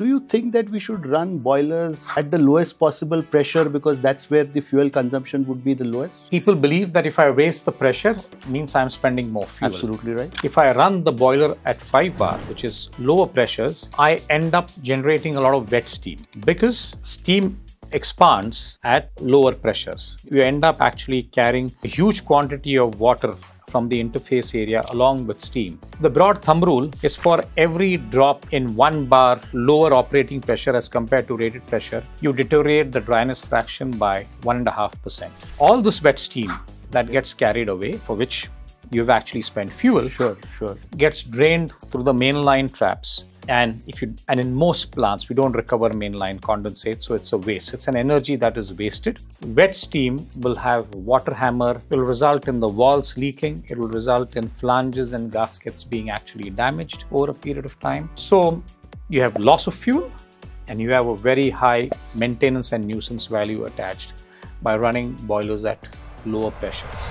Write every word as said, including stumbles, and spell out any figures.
Do you think that we should run boilers at the lowest possible pressure because that's where the fuel consumption would be the lowest? People believe that if I raise the pressure, it means I'm spending more fuel. Absolutely right. If I run the boiler at five bar, which is lower pressures, I end up generating a lot of wet steam because steam expands at lower pressures. You end up actually carrying a huge quantity of water from the interface area along with steam. The broad thumb rule is for every drop in one bar lower operating pressure as compared to rated pressure, you deteriorate the dryness fraction by one and a half percent. All this wet steam that gets carried away, for which you've actually spent fuel, sure, sure, gets drained through the mainline traps. And if you and in most plants, we don't recover mainline condensate, so it's a waste. It's an energy that is wasted. Wet steam will have water hammer. It will result in the walls leaking. It will result in flanges and gaskets being actually damaged over a period of time. So you have loss of fuel and you have a very high maintenance and nuisance value attached by running boilers at lower pressures.